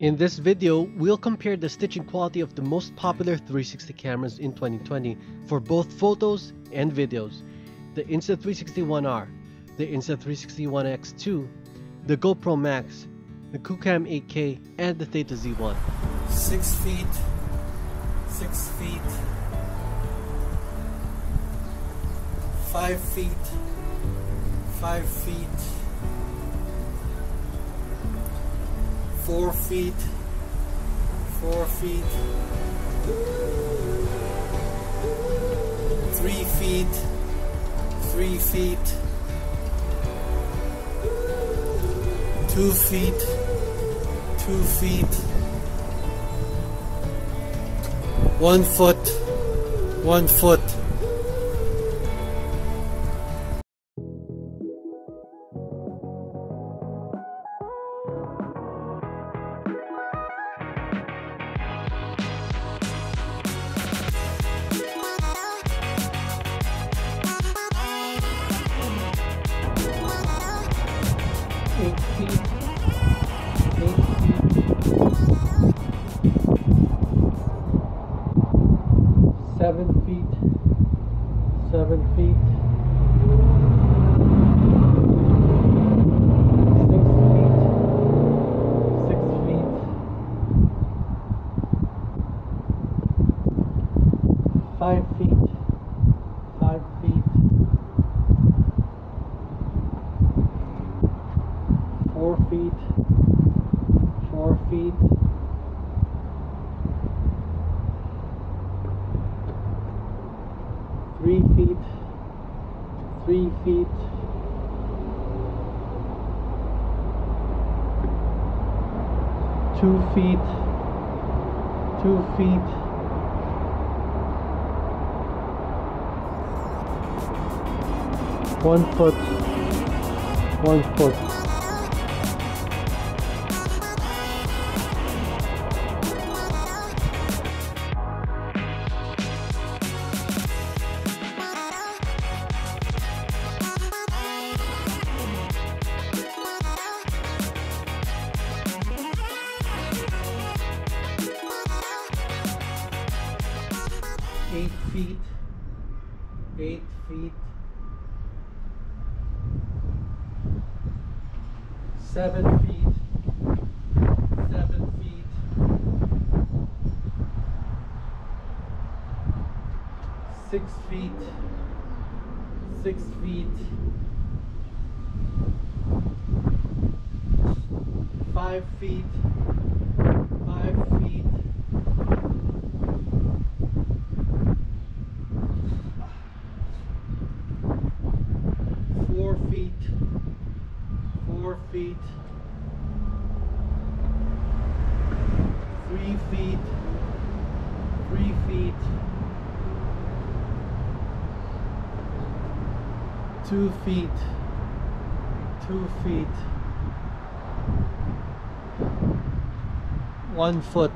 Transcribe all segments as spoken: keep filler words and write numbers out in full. In this video, we'll compare the stitching quality of the most popular three sixty cameras in twenty twenty for both photos and videos. The Insta three sixty One R, the Insta three sixty One X two, the GoPro MAX, the Qoocam eight K, and the Theta Z one. Six feet, six feet, five feet, five feet, Four feet, four feet, three feet, three feet, two feet, two feet, one foot, one foot. Eight feet, eight feet, seven feet, seven feet, six feet, six feet, five feet, five feet. Four feet, four feet, three feet, three feet, two feet, two feet, one foot, one foot. Eight feet, eight feet, seven feet, seven feet, six feet, six feet, five feet, five feet. Feet, three feet, three feet, two feet, two feet, one foot,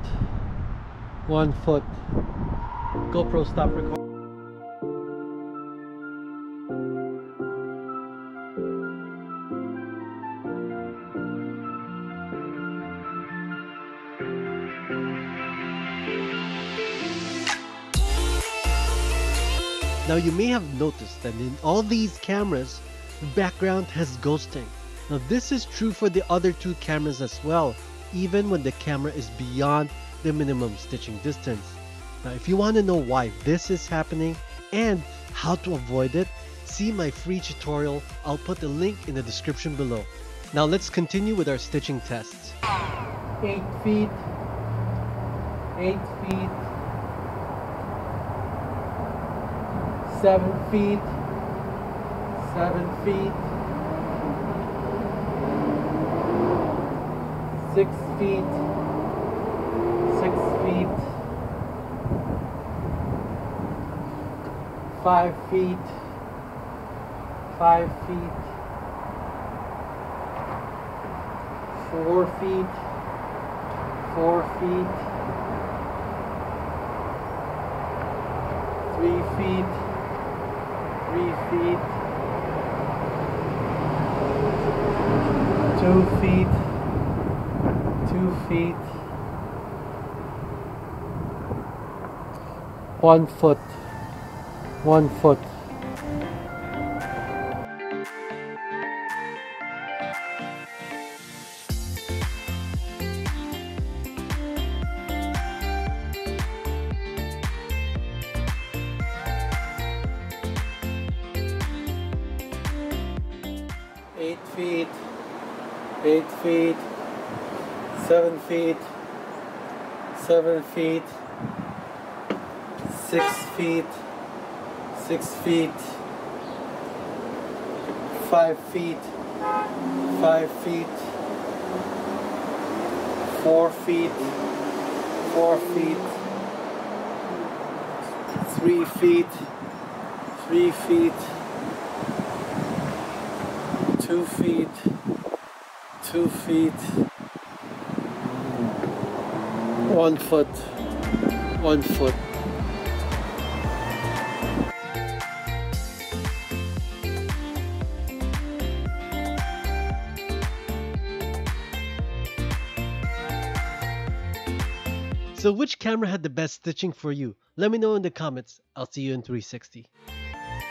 one foot. GoPro, stop recording. Now you may have noticed that in all these cameras, the background has ghosting. Now this is true for the other two cameras as well, even when the camera is beyond the minimum stitching distance. Now if you want to know why this is happening and how to avoid it, see my free tutorial. I'll put the link in the description below. Now let's continue with our stitching tests. Eight feet, eight feet. Seven feet, seven feet, six feet, six feet, five feet, five feet, four feet, four feet, three feet. Three feet, two feet, two feet, one foot, one foot. Feet, eight feet, seven feet, seven feet, six feet, six feet, five feet, five feet, four feet, four feet, three feet, three feet. Two feet, two feet, one foot, one foot. So which camera had the best stitching for you? Let me know in the comments. I'll see you in three sixty.